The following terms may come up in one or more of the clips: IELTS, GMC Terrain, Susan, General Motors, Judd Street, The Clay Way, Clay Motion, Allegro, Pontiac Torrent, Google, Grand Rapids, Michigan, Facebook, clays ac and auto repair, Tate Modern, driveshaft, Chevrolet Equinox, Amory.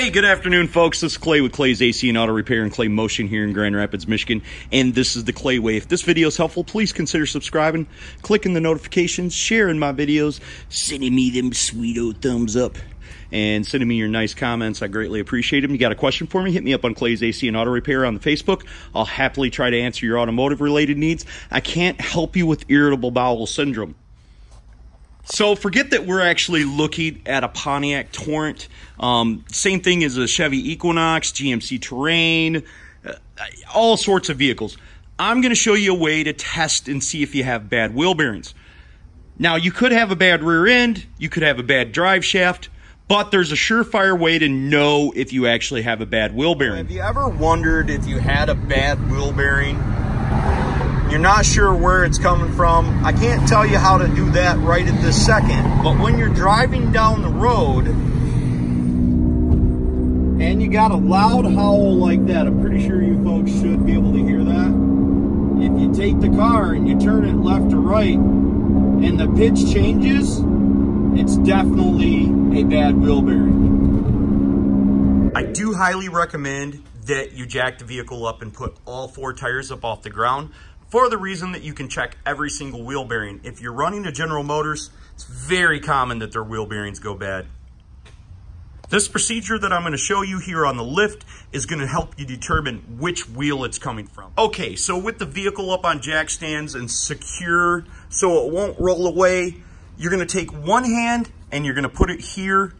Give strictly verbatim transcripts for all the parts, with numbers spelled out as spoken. Hey, good afternoon, folks. This is Clay with Clay's A C and Auto Repair and Clay Motion here in Grand Rapids, Michigan, and this is The Clay Way. If this video is helpful, please consider subscribing, clicking the notifications, sharing my videos, sending me them sweet old thumbs up, and sending me your nice comments. I greatly appreciate them. You got a question for me, hit me up on Clay's A C and Auto Repair on the Facebook. I'll happily try to answer your automotive-related needs. I can't help you with irritable bowel syndrome. So forget that we're actually looking at a Pontiac Torrent. Um, same thing as a Chevy Equinox, G M C Terrain, uh, all sorts of vehicles. I'm going to show you a way to test and see if you have bad wheel bearings. Now, you could have a bad rear end, you could have a bad drive shaft, but there's a surefire way to know if you actually have a bad wheel bearing. Have you ever wondered if you had a bad wheel bearing? You're not sure where it's coming from. I can't tell you how to do that right at this second, but when you're driving down the road and you got a loud howl like that, I'm pretty sure you folks should be able to hear that. If you take the car and you turn it left to right and the pitch changes, it's definitely a bad wheel bearing. I do highly recommend that you jack the vehicle up and put all four tires up off the ground, for the reason that you can check every single wheel bearing. If you're running a General Motors, it's very common that their wheel bearings go bad. This procedure that I'm gonna show you here on the lift is gonna help you determine which wheel it's coming from. Okay, so with the vehicle up on jack stands and secure so it won't roll away, you're gonna take one hand and you're gonna put it here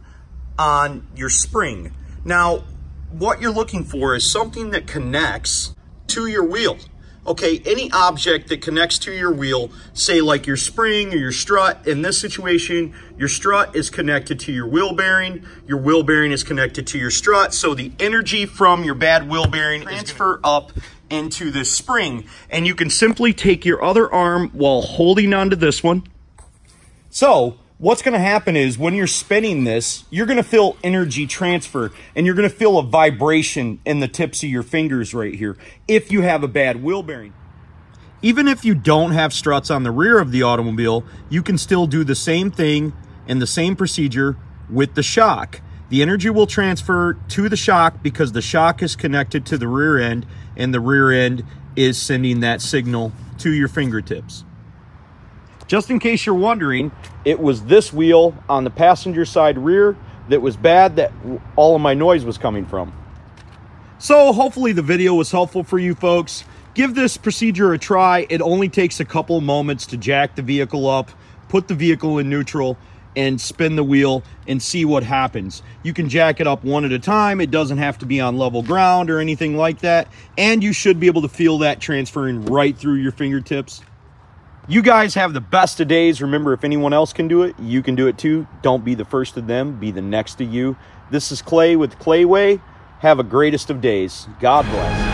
on your spring. Now, what you're looking for is something that connects to your wheel. Okay, any object that connects to your wheel, say like your spring or your strut. In this situation, your strut is connected to your wheel bearing. Your wheel bearing is connected to your strut. So the energy from your bad wheel bearing transfer up into this spring. And you can simply take your other arm while holding onto this one. So what's going to happen is when you're spinning this, you're going to feel energy transfer and you're going to feel a vibration in the tips of your fingers right here if you have a bad wheel bearing. Even if you don't have struts on the rear of the automobile, you can still do the same thing and the same procedure with the shock. The energy will transfer to the shock because the shock is connected to the rear end and the rear end is sending that signal to your fingertips. Just in case you're wondering, it was this wheel on the passenger side rear that was bad that all of my noise was coming from. So hopefully the video was helpful for you folks. Give this procedure a try. It only takes a couple moments to jack the vehicle up, put the vehicle in neutral, and spin the wheel and see what happens. You can jack it up one at a time. It doesn't have to be on level ground or anything like that. And you should be able to feel that transferring right through your fingertips. You guys have the best of days. Remember, if anyone else can do it, you can do it too. Don't be the first of them. Be the next of you. This is Clay with Clay Way. Have a greatest of days. God bless.